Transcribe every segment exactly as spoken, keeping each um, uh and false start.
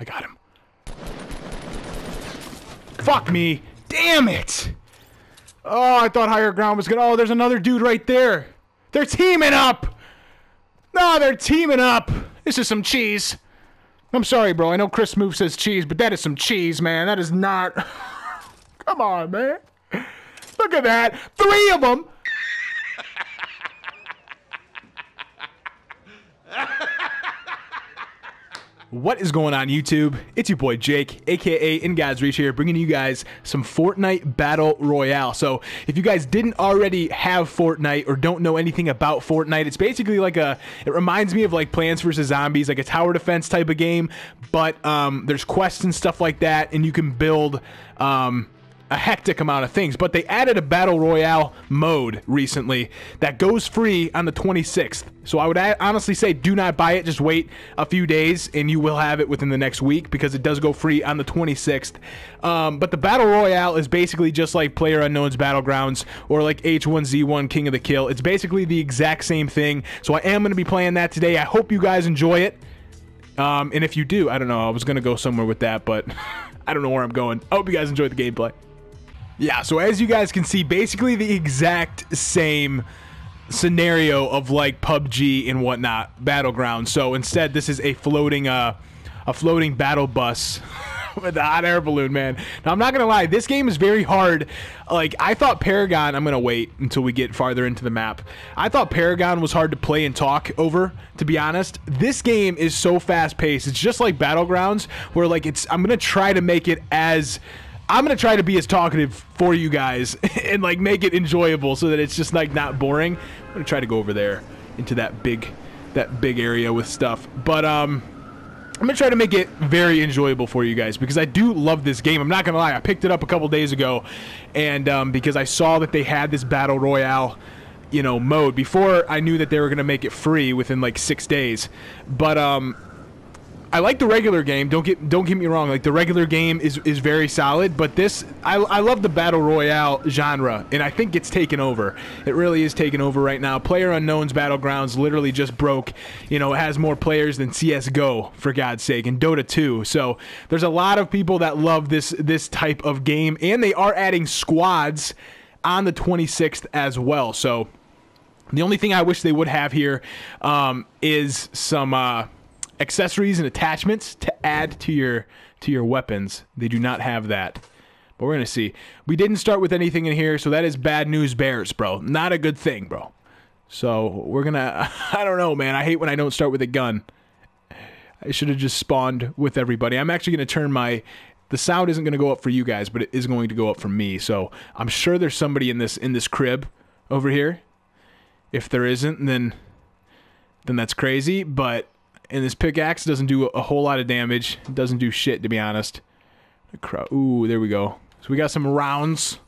I got him. Fuck me. Damn it. Oh, I thought higher ground was good. Oh, there's another dude right there. They're teaming up. No, they're teaming up. This is some cheese. I'm sorry, bro. I know Chris Move says cheese, but that is some cheese, man. That is not... Come on, man. Look at that. Three of them. What is going on, YouTube? It's your boy Jake, aka InGodsReach here, bringing you guys some Fortnite Battle Royale. So, if you guys didn't already have Fortnite or don't know anything about Fortnite, it's basically like a, it reminds me of like Plants versus. Zombies, like a tower defense type of game, but um, there's quests and stuff like that, and you can build um, a hectic amount of things. But they added a Battle Royale mode recently that goes free on the twenty-sixth. So I would honestly say do not buy it. Just wait a few days and you will have it within the next week because it does go free on the twenty-sixth. Um, but the Battle Royale is basically just like Player Unknown's Battlegrounds or like H one Z one King of the Kill. It's basically the exact same thing. So I am going to be playing that today. I hope you guys enjoy it. Um, and if you do, I don't know. I was going to go somewhere with that, but I don't know where I'm going. I hope you guys enjoyed the gameplay. Yeah, so as you guys can see, basically the exact same scenario of like P U B G and whatnot, Battlegrounds. So instead, this is a floating, uh, a floating battle bus with a hot air balloon, man. Now, I'm not gonna lie, this game is very hard. Like, I thought Paragon, I'm gonna wait until we get farther into the map. I thought Paragon was hard to play and talk over, to be honest. This game is so fast-paced. It's just like Battlegrounds, where like it's, I'm gonna try to make it as... I'm going to try to be as talkative for you guys and like make it enjoyable so that it's just like not boring. I'm going to try to go over there into that big that big area with stuff. But um I'm going to try to make it very enjoyable for you guys because I do love this game. I'm not going to lie. I picked it up a couple days ago and um because I saw that they had this Battle Royale, you know, mode before I knew that they were going to make it free within like six days. But um I like the regular game. Don't get don't get me wrong. Like the regular game is is very solid, but this I I love the Battle Royale genre, and I think it's taken over. It really is taken over right now. Player Unknown's Battlegrounds literally just broke. You know, it has more players than C S G O for God's sake, and Dota two. So there's a lot of people that love this this type of game, and they are adding squads on the twenty-sixth as well. So the only thing I wish they would have here um, is some. Uh, accessories and attachments to add to your to your weapons. They do not have that, but we're gonna see. We didn't start with anything in here, so that is bad news bears, bro. Not a good thing, bro. So we're gonna, I don't know, man. I hate when I don't start with a gun. I should have just spawned with everybody. I'm actually gonna turn my, the sound isn't gonna go up for you guys, but it is going to go up for me. So I'm sure there's somebody in this in this crib over here. If there isn't, then then that's crazy. But and this pickaxe doesn't do a whole lot of damage. It doesn't do shit, to be honest. Ooh, there we go. So we got some rounds.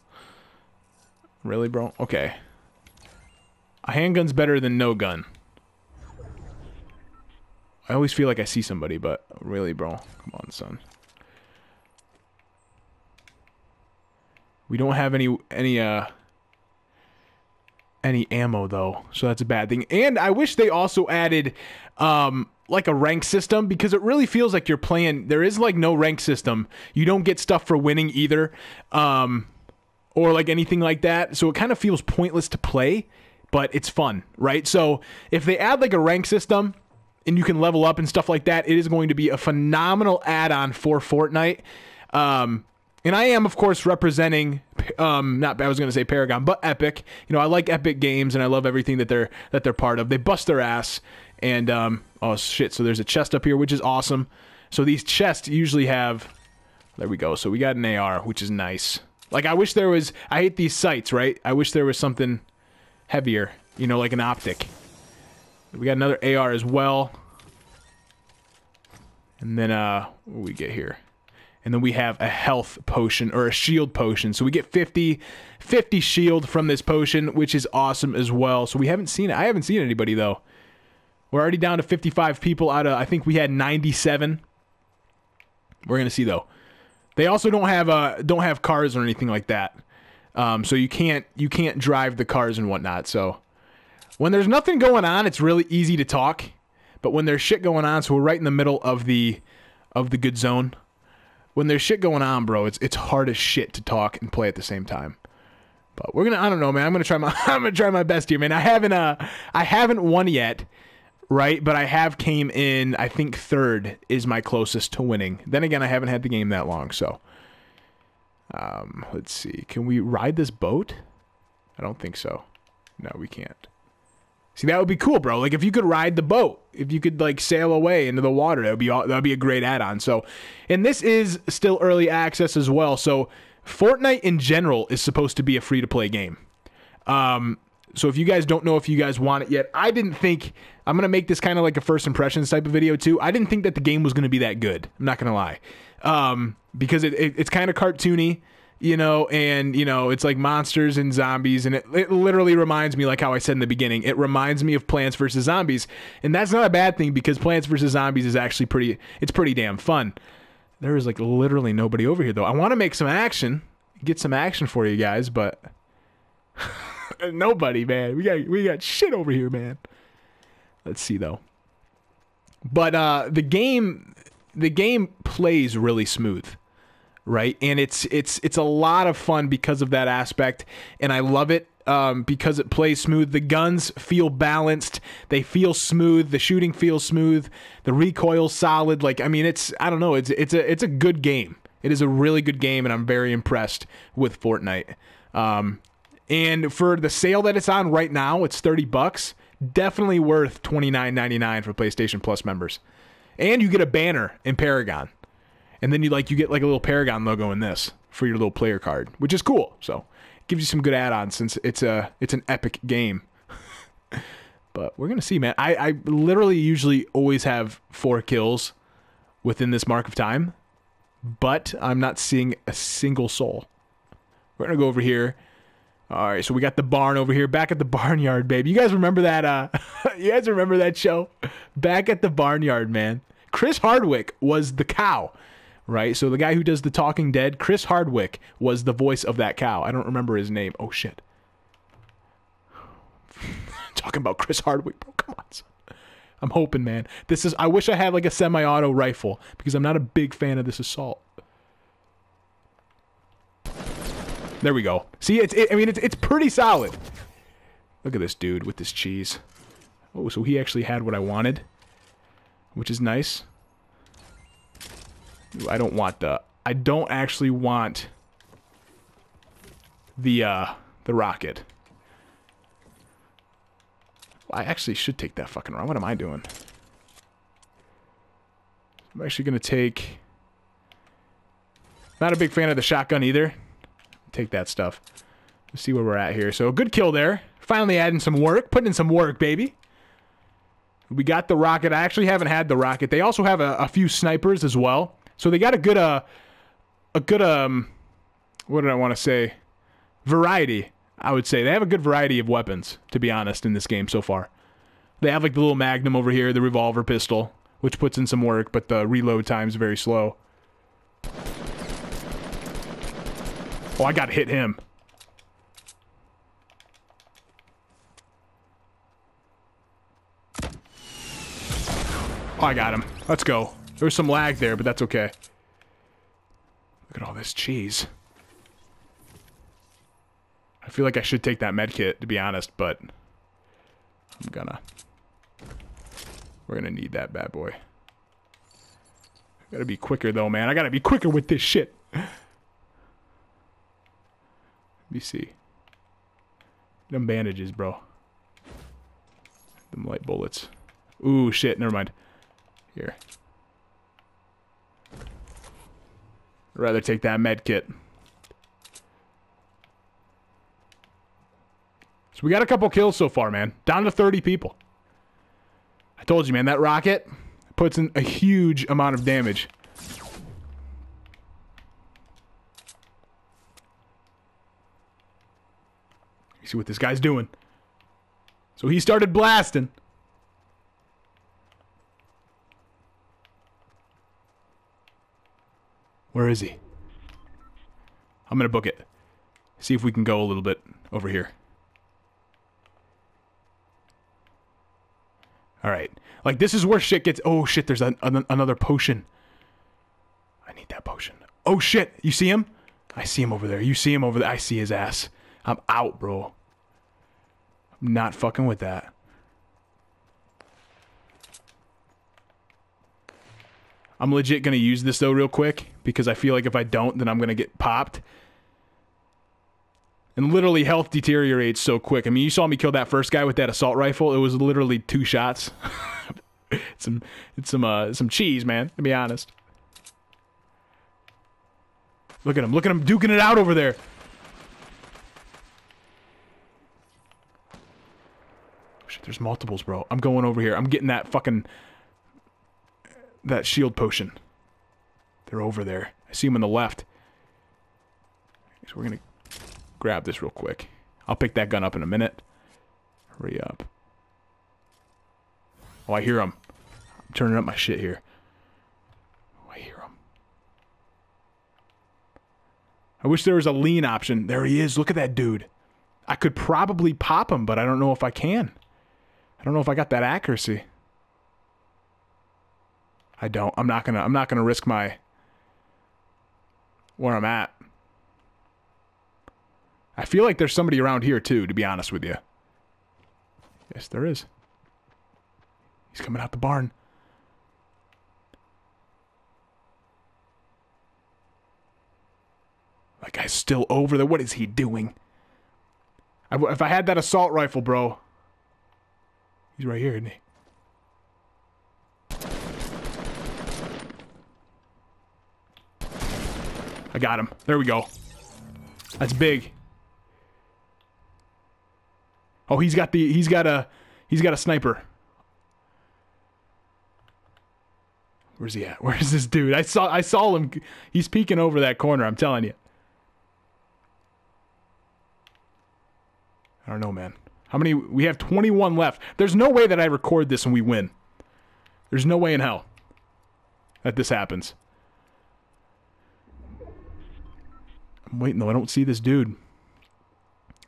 Really, bro? Okay. A handgun's better than no gun. I always feel like I see somebody, but really, bro? Come on, son. We don't have any... any uh. any ammo, though, so that's a bad thing. And I wish they also added um like a rank system, because it really feels like you're playing, there is like no rank system. You don't get stuff for winning either, um or like anything like that, so it kind of feels pointless to play, but it's fun, right? So if they add like a rank system and you can level up and stuff like that, it is going to be a phenomenal add-on for Fortnite. um And I am, of course, representing, um, not, I was going to say Paragon, but Epic. You know, I like Epic Games, and I love everything that they're, that they're part of. They bust their ass, and, um, oh, shit, so there's a chest up here, which is awesome. So these chests usually have, there we go, so we got an A R, which is nice. Like, I wish there was, I hate these sights, right? I wish there was something heavier, you know, like an optic. We got another A R as well. And then, uh, what do we get here? And then we have a health potion, or a shield potion. So we get fifty, fifty shield from this potion, which is awesome as well. So we haven't seen it. I haven't seen anybody, though. We're already down to fifty-five people out of, I think we had ninety-seven. We're going to see, though. They also don't have uh, don't have cars or anything like that. Um, so you can't, you can't drive the cars and whatnot. So when there's nothing going on, it's really easy to talk. But when there's shit going on, so we're right in the middle of the... of the good zone. When there's shit going on, bro, it's it's hard as shit to talk and play at the same time. But we're gonna, I don't know, man. I'm gonna try my, I'm gonna try my best here, man. I haven't, uh, I haven't won yet, right? But I have came in. I think third is my closest to winning. Then again, I haven't had the game that long, so. Um, let's see. Can we ride this boat? I don't think so. No, we can't. See, that would be cool, bro. Like, if you could ride the boat, if you could, like, sail away into the water, that would be that would be a great add-on. So, and this is still early access as well. So, Fortnite in general is supposed to be a free-to-play game. Um, so, if you guys don't know if you guys want it yet, I didn't think... I'm going to make this kind of like a first impressions type of video, too. I didn't think that the game was going to be that good. I'm not going to lie. Um, because it, it, it's kind of cartoony. You know, and, you know, it's like monsters and zombies, and it, it literally reminds me, like how I said in the beginning, it reminds me of Plants versus. Zombies, and that's not a bad thing, because Plants versus. Zombies is actually pretty, it's pretty damn fun. There is, like, literally nobody over here, though. I want to make some action, get some action for you guys, but nobody, man. We got, we got shit over here, man. Let's see, though. But uh, the game, the game plays really smooth. Right, and it's it's it's a lot of fun because of that aspect, and I love it um, because it plays smooth. The guns feel balanced, they feel smooth, the shooting feels smooth, the recoil's solid. Like, I mean, it's I don't know, it's it's a it's a good game. It is a really good game, and I'm very impressed with Fortnite. Um, and for the sale that it's on right now, it's thirty bucks. Definitely worth twenty-nine ninety-nine for PlayStation Plus members, and you get a banner in Paragon. And then you like you get like a little Paragon logo in this for your little player card, which is cool. So it gives you some good add-ons since it's a it's an Epic game. But we're gonna see, man. I, I literally usually always have four kills within this mark of time, but I'm not seeing a single soul. We're gonna go over here. All right, so we got the barn over here. Back at the Barnyard, baby. You guys remember that? Uh, you guys remember that show? Back at the Barnyard, man. Chris Hardwick was the cow. Right, so the guy who does the Talking Dead, Chris Hardwick, was the voice of that cow. I don't remember his name. Oh, shit. Talking about Chris Hardwick, bro. Come on, son. I'm hoping, man. This is... I wish I had, like, a semi-auto rifle, because I'm not a big fan of this assault. There we go. See, it's... It, I mean, it's, it's pretty solid. Look at this dude with this cheese. Oh, so he actually had what I wanted, which is nice. I don't want the... I don't actually want the, uh, the rocket. Well, I actually should take that fucking round. What am I doing? I'm actually going to take... Not a big fan of the shotgun either. Take that stuff. Let's see where we're at here. So, good kill there. Finally adding some work. Putting in some work, baby. We got the rocket. I actually haven't had the rocket. They also have a, a few snipers as well. So they got a good, uh, a good, um, what did I want to say? Variety, I would say. They have a good variety of weapons, to be honest, in this game so far. They have, like, the little Magnum over here, the revolver pistol, which puts in some work, but the reload time's very slow. Oh, I got to hit him. Oh, I got him. Let's go. There was some lag there, but that's okay. Look at all this cheese. I feel like I should take that med kit, to be honest, but I'm gonna... We're gonna need that bad boy. I gotta be quicker, though, man. I gotta be quicker with this shit. Let me see. Them bandages, bro. Them light bullets. Ooh, shit. Never mind. Here. I'd rather take that med kit. So we got a couple kills so far, man. Down to thirty people. I told you, man, that rocket puts in a huge amount of damage. You see what this guy's doing. So he started blasting. Where is he? I'm gonna book it. See if we can go a little bit over here. Alright. Like, this is where shit gets... Oh, shit, there's an, an, another potion. I need that potion. Oh shit, you see him? I see him over there. You see him over there. I see his ass. I'm out, bro. I'm not fucking with that. I'm legit gonna use this though real quick, because I feel like if I don't, then I'm gonna get popped. And literally health deteriorates so quick. I mean, you saw me kill that first guy with that assault rifle. It was literally two shots. It's some, it's some, uh, some cheese, man, to be honest. Look at him, look at him duking it out over there. Shit, there's multiples, bro. I'm going over here. I'm getting that fucking... that shield potion. They're over there. I see him on the left. So we're gonna... grab this real quick. I'll pick that gun up in a minute. Hurry up. Oh, I hear him. I'm turning up my shit here. Oh, I hear him. I wish there was a lean option. There he is. Look at that dude. I could probably pop him, but I don't know if I can. I don't know if I got that accuracy. I don't. I'm not gonna, I'm not gonna risk my... where I'm at. I feel like there's somebody around here, too, to be honest with you. Yes, there is. He's coming out the barn. That guy's still over there. What is he doing? I, if I had that assault rifle, bro. He's right here, isn't he? I got him. There we go. That's big. Oh, he's got the he's got a he's got a sniper. Where's he at? Where's this dude? I saw I saw him. He's peeking over that corner, I'm telling you. I don't know, man. How many? We have twenty-one left. There's no way that I record this and we win. There's no way in hell that this happens. I'm waiting though. I don't see this dude.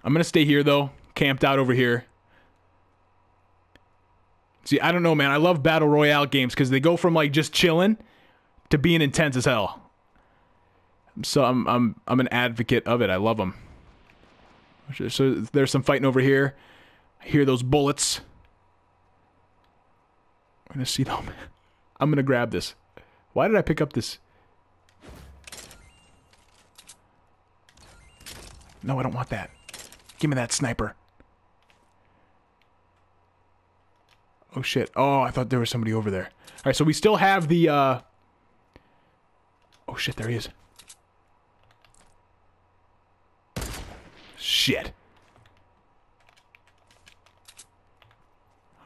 I'm gonna stay here though. Camped out over here. See, I don't know, man. I love Battle Royale games because they go from like just chilling to being intense as hell. So I'm I'm I'm an advocate of it. I love them. So there's some fighting over here. I hear those bullets. I'm gonna see them. I'm gonna grab this. Why did I pick up this? No, I don't want that. Give me that sniper. Oh shit. Oh, I thought there was somebody over there. Alright, so we still have the, uh... oh shit, there he is. Shit.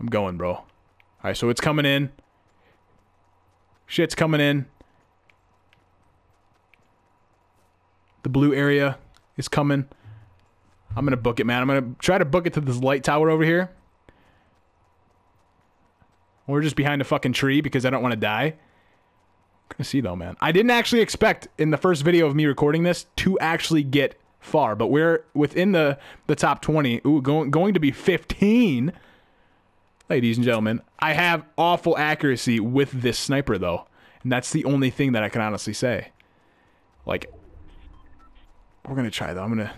I'm going, bro. Alright, so it's coming in. Shit's coming in. The blue area is coming. I'm gonna book it, man. I'm gonna try to book it to this light tower over here. We're just behind a fucking tree because I don't want to die. I'm gonna see though, man. I didn't actually expect in the first video of me recording this to actually get far, but we're within the the top twenty. Ooh, going going to be fifteen. Ladies and gentlemen, I have awful accuracy with this sniper though, and that's the only thing that I can honestly say. Like, we're gonna try though. I'm gonna.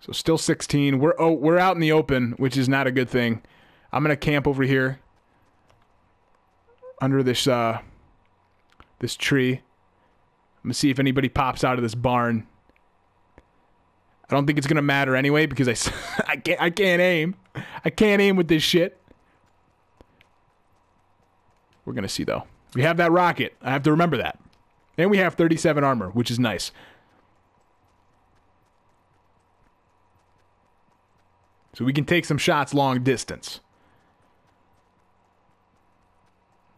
So still sixteen. We're oh we're out in the open, which is not a good thing. I'm gonna camp over here under this uh this tree. I'm gonna see if anybody pops out of this barn. I don't think it's gonna matter anyway because I I can't I can't aim. I can't aim with this shit. We're gonna see though. We have that rocket. I have to remember that, and we have thirty-seven armor, which is nice. So we can take some shots long distance.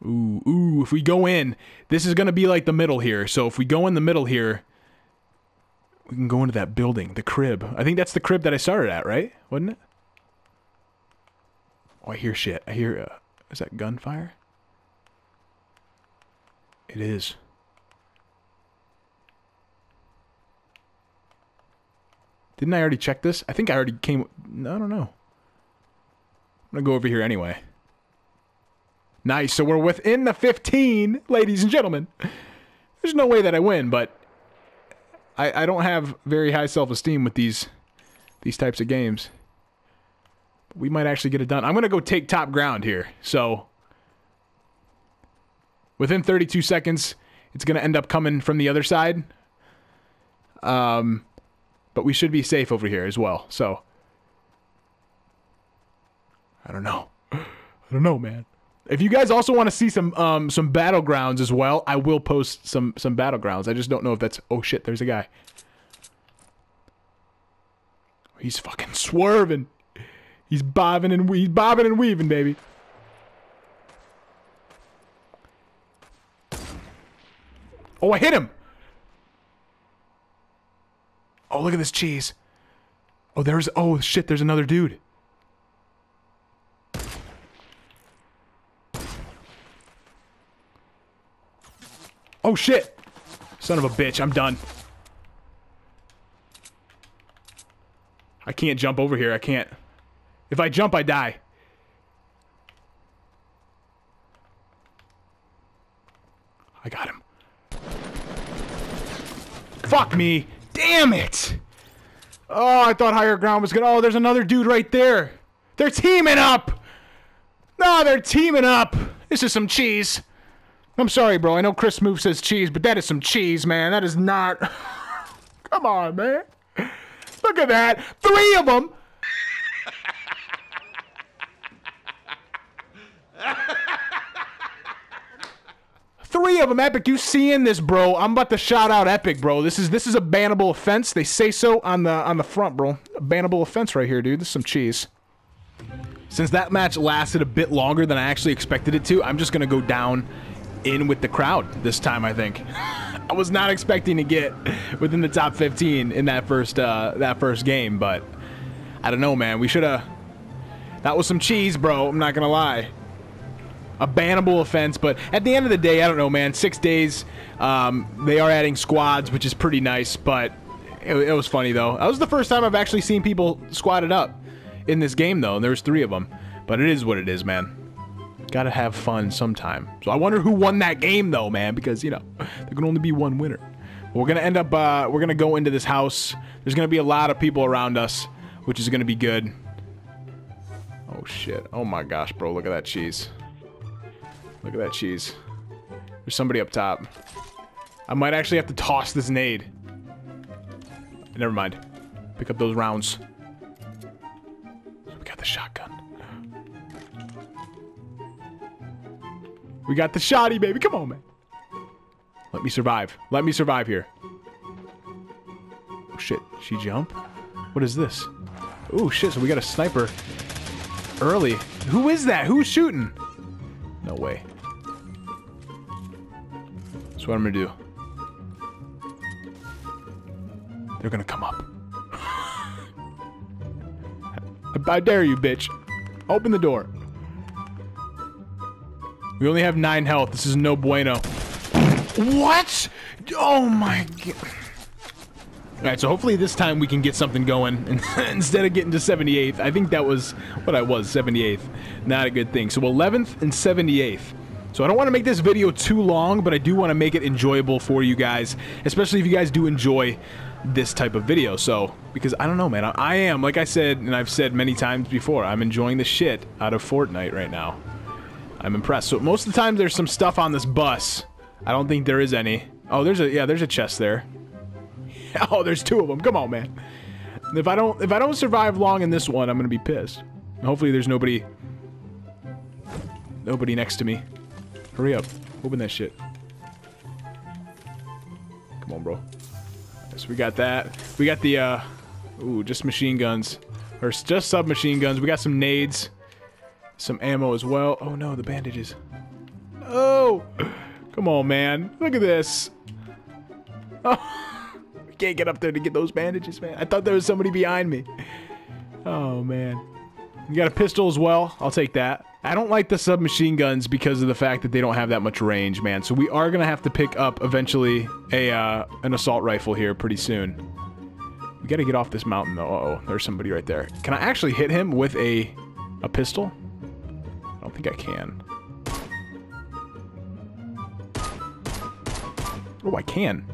Ooh, ooh, if we go in, this is going to be like the middle here. So if we go in the middle here, we can go into that building, the crib. I think that's the crib that I started at, right? Wasn't it? Oh, I hear shit. I hear, uh, is that gunfire? It is. Didn't I already check this? I think I already came... I don't know. I'm gonna go over here anyway. Nice. So we're within the fifteen, ladies and gentlemen. There's no way that I win, but I, I don't have very high self-esteem with these these types of games. We might actually get it done. I'm going to go take top ground here. So within thirty-two seconds, it's going to end up coming from the other side. Um, but we should be safe over here as well. So I don't know. I don't know, man. If you guys also want to see some um, some battlegrounds as well, I will post some some battlegrounds. I just don't know if that's... Oh, shit, there's a guy. He's fucking swerving. He's bobbing and we- he's bobbing and weaving, baby. Oh, I hit him! Oh, look at this cheese. Oh, there's... Oh, shit, there's another dude. Oh, shit. Son of a bitch. I'm done. I can't jump over here. I can't. If I jump, I die. I got him. Fuck me. Damn it. Oh, I thought higher ground was good. Oh, there's another dude right there. They're teaming up. No, they're teaming up. This is some cheese. I'm sorry, bro. I know Chris Move says cheese, but that is some cheese, man. That is not... Come on, man. Look at that. Three of them. Three of them. Epic, you seeing this, bro? I'm about to shout out Epic, bro. This is this is a bannable offense. They say so on the on the front, bro. A bannable offense right here, dude. This is some cheese. Since that match lasted a bit longer than I actually expected it to, I'm just gonna go down in with the crowd this time, I think. I was not expecting to get within the top fifteen in that first uh, that first game, but I don't know, man. We should have... That was some cheese, bro. I'm not gonna lie. A bannable offense, but at the end of the day, I don't know, man. Six days, um, they are adding squads, which is pretty nice, but it, it was funny, though. That was the first time I've actually seen people squadded up in this game, though, and there was three of them. But it is what it is, man. Gotta have fun sometime. So I wonder who won that game, though, man, because, you know, there can only be one winner. But we're gonna end up, uh, we're gonna go into this house. There's gonna be a lot of people around us, which is gonna be good. Oh, shit. Oh, my gosh, bro. Look at that cheese. Look at that cheese. There's somebody up top. I might actually have to toss this nade. Never mind. Pick up those rounds. We got the shotgun. We got the shotty, baby. Come on, man. Let me survive. Let me survive here. Oh, shit. She jump? What is this? Oh, shit. So we got a sniper early. Who is that? Who's shooting? No way. That's what I'm gonna do. They're gonna come up. I dare you, bitch. Open the door. We only have nine health. This is no bueno. What? Oh my god. Alright, so hopefully this time we can get something going instead of getting to seventy-eighth. I think that was what I was, seventy-eighth. Not a good thing. So eleventh and seventy-eighth. So I don't want to make this video too long, but I do want to make it enjoyable for you guys, especially if you guys do enjoy this type of video. So, because I don't know, man, I, I am, like I said, and I've said many times before, I'm enjoying the shit out of Fortnite right now. I'm impressed. So most of the time there's some stuff on this bus. I don't think there is any. Oh, there's a, yeah, there's a chest there. Oh, there's two of them. Come on, man. If I don't, if I don't survive long in this one, I'm gonna be pissed. Hopefully there's nobody, nobody next to me. Hurry up. Open that shit. Come on, bro. So we got that. We got the, uh, ooh, just machine guns. Or just submachine guns. We got some nades. Some ammo as well. Oh, no, the bandages. Oh! Come on, man. Look at this. Oh, we can't get up there to get those bandages, man. I thought there was somebody behind me. Oh, man. You got a pistol as well. I'll take that. I don't like the submachine guns because of the fact that they don't have that much range, man. So we are going to have to pick up, eventually, a uh, an assault rifle here pretty soon. We got to get off this mountain, though. Uh-oh, there's somebody right there. Can I actually hit him with a, a pistol? I don't think I can. Oh, I can.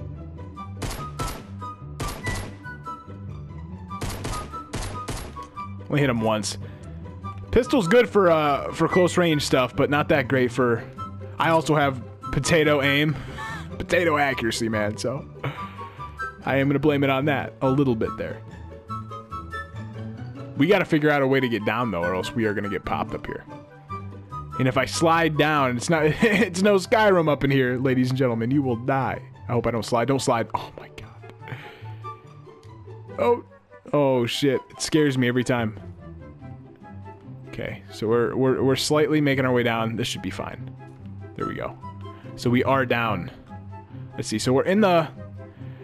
Only hit him once. Pistol's good for uh for close range stuff, but not that great for. I also have potato aim, potato accuracy, man. So I am gonna blame it on that a little bit there. We gotta figure out a way to get down though, or else we are gonna get popped up here. And if I slide down, it's not. It's no Skyrim up in here, ladies and gentlemen. You will die. I hope I don't slide. Don't slide. Oh my god. Oh. Oh shit. It scares me every time. Okay, so we're, we're, we're slightly making our way down. This should be fine. There we go. So we are down. Let's see. So we're in the...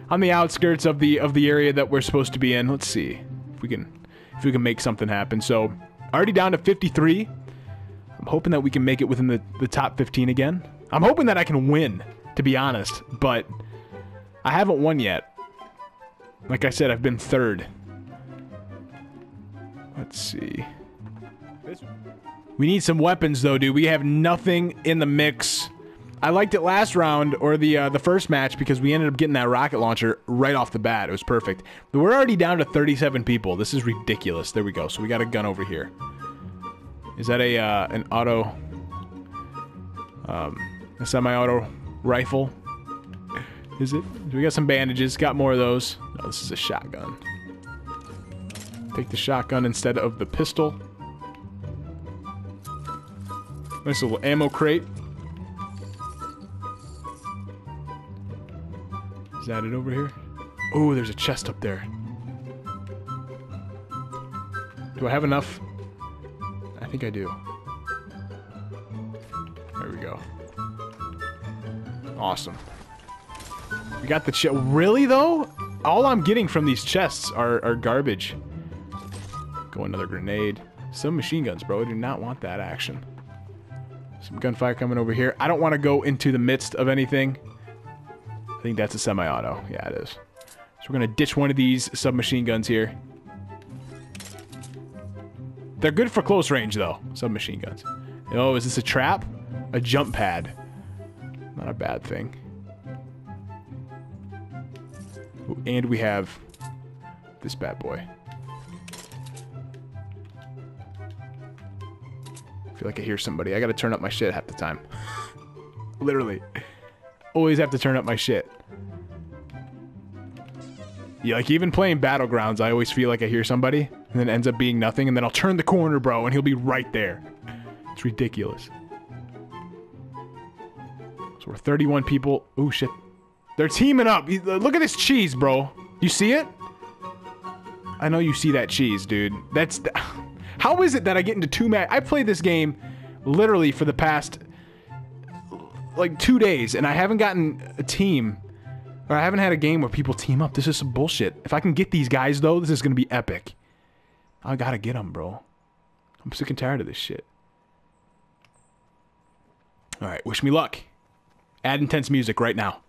on the outskirts of the of the area that we're supposed to be in. Let's see if we can if we can make something happen. So already down to fifty-three. I'm hoping that we can make it within the, the top fifteen again. I'm hoping that I can win, to be honest. But I haven't won yet. Like I said, I've been third. Let's see... we need some weapons though, dude. We have nothing in the mix. I liked it last round, or the uh, the first match, because we ended up getting that rocket launcher right off the bat. It was perfect. But we're already down to thirty-seven people. This is ridiculous. There we go. So we got a gun over here. Is that a uh, an auto... Um, a semi-auto rifle? Is it? We got some bandages. Got more of those. No, this is a shotgun. Take the shotgun instead of the pistol. Nice little ammo crate. Is that it over here? Oh, there's a chest up there. Do I have enough? I think I do. There we go. Awesome. We got the chest. Really, though? All I'm getting from these chests are, are garbage. Go another grenade. Some machine guns, bro. I do not want that action. Some gunfire coming over here. I don't want to go into the midst of anything. I think that's a semi-auto. Yeah, it is. So we're going to ditch one of these submachine guns here. They're good for close range, though. Submachine guns. Oh, is this a trap? A jump pad. Not a bad thing. Ooh, and we have this bad boy. I feel like I hear somebody. I gotta turn up my shit half the time. Literally. Always have to turn up my shit. Yeah, like even playing Battlegrounds, I always feel like I hear somebody, and then it ends up being nothing, and then I'll turn the corner, bro, and he'll be right there. It's ridiculous. So we're thirty-one people. Oh shit. They're teaming up. Look at this cheese, bro. You see it? I know you see that cheese, dude. That's... Th How is it that I get into two matches? I played this game literally for the past, like, two days, and I haven't gotten a team, or I haven't had a game where people team up. This is some bullshit. If I can get these guys, though, this is going to be epic. I gotta get them, bro. I'm sick and tired of this shit. Alright, wish me luck. Add intense music right now.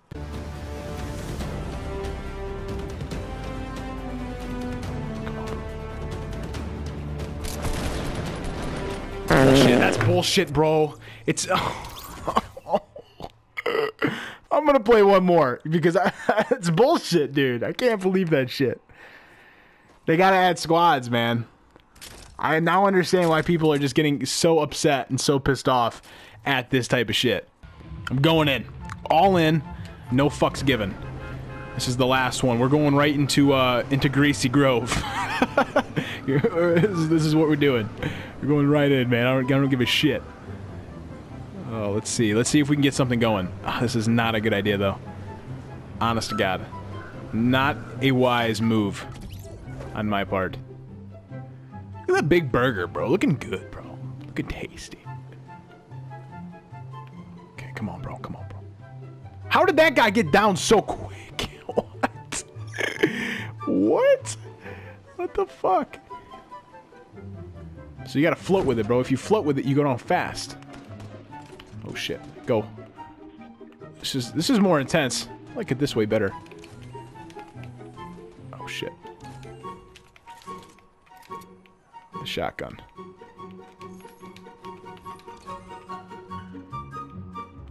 Shit, that's bullshit, bro. It's... I'm gonna play one more, because I, it's bullshit, dude. I can't believe that shit. They gotta add squads, man. I now understand why people are just getting so upset and so pissed off at this type of shit. I'm going in. All in. No fucks given. This is the last one. We're going right into, uh, into Greasy Grove. This is what we're doing. We're going right in, man. I don't, I don't give a shit. Oh, let's see. Let's see if we can get something going. Oh, this is not a good idea, though. Honest to God. Not a wise move on my part. Look at that big burger, bro. Looking good, bro. Looking tasty. Okay, come on, bro. Come on, bro. How did that guy get down so quick? What? What? What the fuck? So you gotta float with it, bro. If you float with it, you go down fast. Oh shit. Go. This is this is more intense. I like it this way better. Oh shit. The shotgun.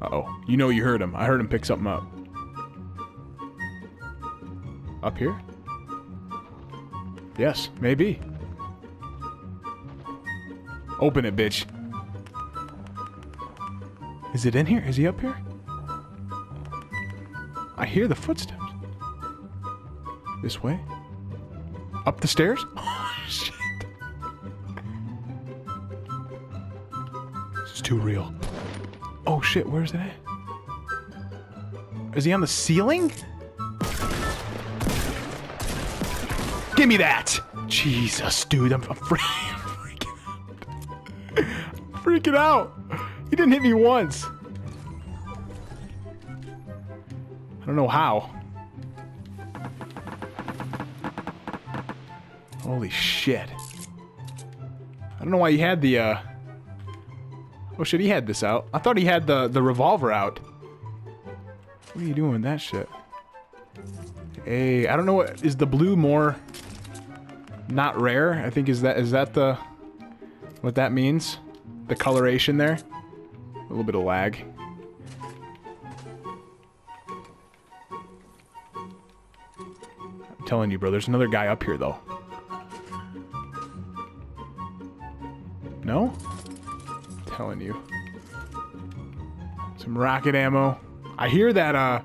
Uh oh. You know you heard him. I heard him pick something up. Up here? Yes, maybe. Open it, bitch. Is it in here? Is he up here? I hear the footsteps. This way? Up the stairs? Oh, shit. This is too real. Oh, shit. Where is it at? Is he on the ceiling? Give me that! Jesus, dude. I'm, I'm freaking out. I'm freaking out. He didn't hit me once. I don't know how. Holy shit. I don't know why he had the, uh... oh shit, he had this out. I thought he had the, the revolver out. What are you doing with that shit? Hey, I don't know what... is the blue more... not rare? I think is that... is that the... what that means? The coloration there? A little bit of lag. I'm telling you, bro, there's another guy up here, though. No? I'm telling you. Some rocket ammo. I hear that, uh,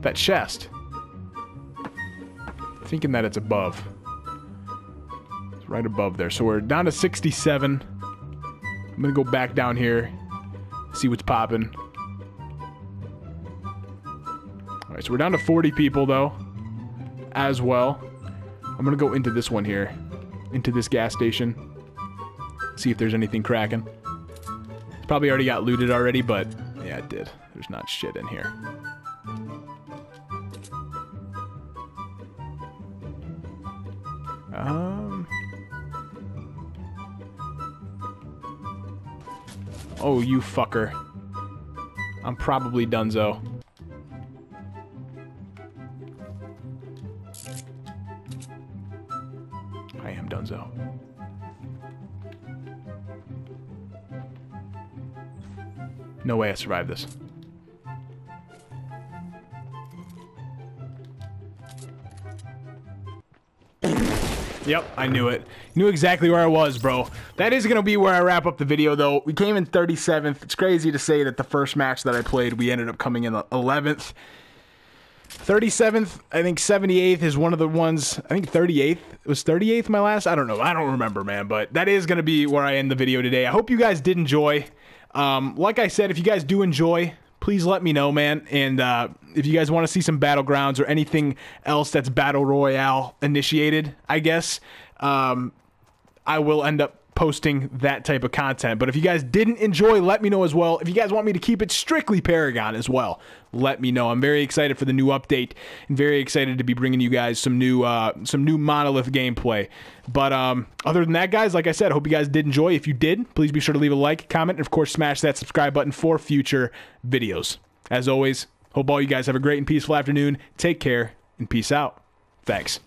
that chest. Thinking that it's above. It's right above there. So we're down to sixty-seven. I'm gonna go back down here. See what's popping. Alright, so we're down to forty people, though. As well. I'm gonna go into this one here. Into this gas station. See if there's anything cracking. It's probably already got looted already, but yeah, it did. There's not shit in here. Um. Oh, you fucker. I'm probably donezo. I am donezo. No way I survived this. Yep, I knew it. Knew exactly where I was, bro. That is going to be where I wrap up the video, though. We came in thirty-seventh. It's crazy to say that the first match that I played, we ended up coming in the eleventh. thirty-seventh, I think seventy-eighth is one of the ones, I think thirty-eighth, was thirty-eighth my last? I don't know. I don't remember, man, but that is going to be where I end the video today. I hope you guys did enjoy. Um, like I said, if you guys do enjoy, please let me know, man. And uh, if you guys want to see some Battlegrounds or anything else that's Battle Royale initiated, I guess, um, I will end up posting that type of content. But if you guys didn't enjoy, let me know as well. If you guys want me to keep it strictly Paragon as well, let me know. I'm very excited for the new update and very excited to be bringing you guys some new uh, some new Monolith gameplay. But um, other than that, guys, like I said, I hope you guys did enjoy. If you did, please be sure to leave a like, comment, and of course, smash that subscribe button for future videos. As always, hope all you guys have a great and peaceful afternoon. Take care and peace out. Thanks.